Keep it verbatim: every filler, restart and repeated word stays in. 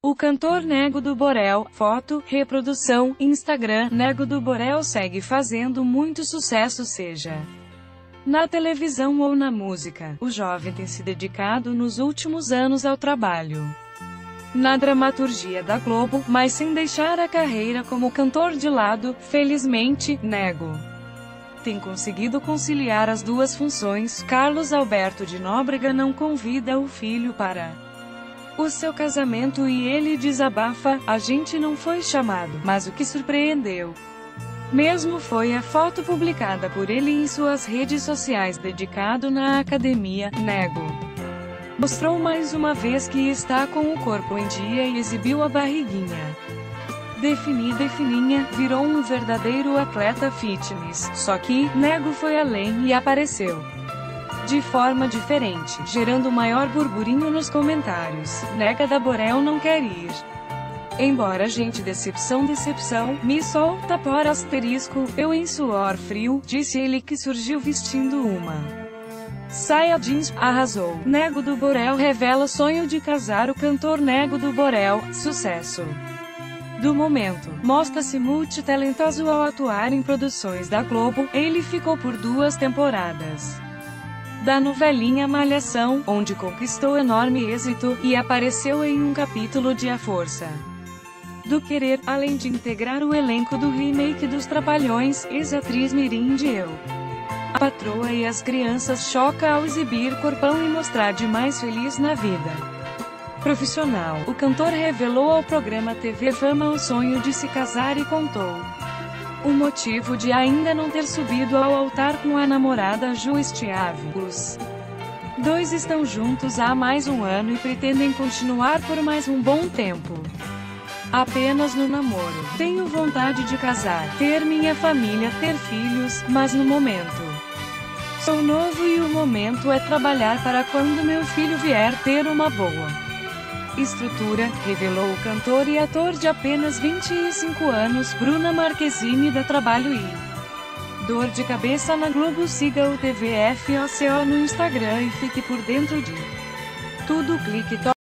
O cantor Nego do Borel, foto, reprodução, Instagram, Nego do Borel segue fazendo muito sucesso seja na televisão ou na música. O jovem tem se dedicado nos últimos anos ao trabalho na dramaturgia da Globo, mas sem deixar a carreira como cantor de lado. Felizmente, Nego tem conseguido conciliar as duas funções. Carlos Alberto de Nóbrega não convida o filho para o seu casamento e ele desabafa: "A gente não foi chamado, mas o que surpreendeu mesmo foi a foto publicada por ele em suas redes sociais dedicado na academia." Nego mostrou mais uma vez que está com o corpo em dia e exibiu a barriguinha definida e fininha. Virou um verdadeiro atleta fitness. Só que Nego foi além e apareceu de forma diferente, gerando maior burburinho nos comentários. "Nego da Borel não quer ir embora, gente, decepção, decepção, me solta por asterisco, eu em suor frio", disse ele, que surgiu vestindo uma saia jeans. Arrasou. Nego do Borel revela sonho de casar. O cantor Nego do Borel, sucesso do momento, mostra-se multitalentoso ao atuar em produções da Globo. Ele ficou por duas temporadas da novelinha Malhação, onde conquistou enorme êxito, e apareceu em um capítulo de A Força do Querer, além de integrar o elenco do remake dos Trapalhões. Ex-atriz mirim de Eu, A Patroa e as Crianças, choca ao exibir corpão e mostrar de mais feliz na vida profissional. O cantor revelou ao programa T V Fama o sonho de se casar e contou o motivo de ainda não ter subido ao altar com a namorada Justiáve. Os dois estão juntos há mais um ano e pretendem continuar por mais um bom tempo apenas no namoro. "Tenho vontade de casar, ter minha família, ter filhos, mas no momento sou novo e o momento é trabalhar para quando meu filho vier ter uma boa estrutura", revelou o cantor e ator de apenas vinte e cinco anos. Bruna Marquezine dá trabalho e dor de cabeça na Globo. Siga o T V Foco no Instagram e fique por dentro de tudo. Clique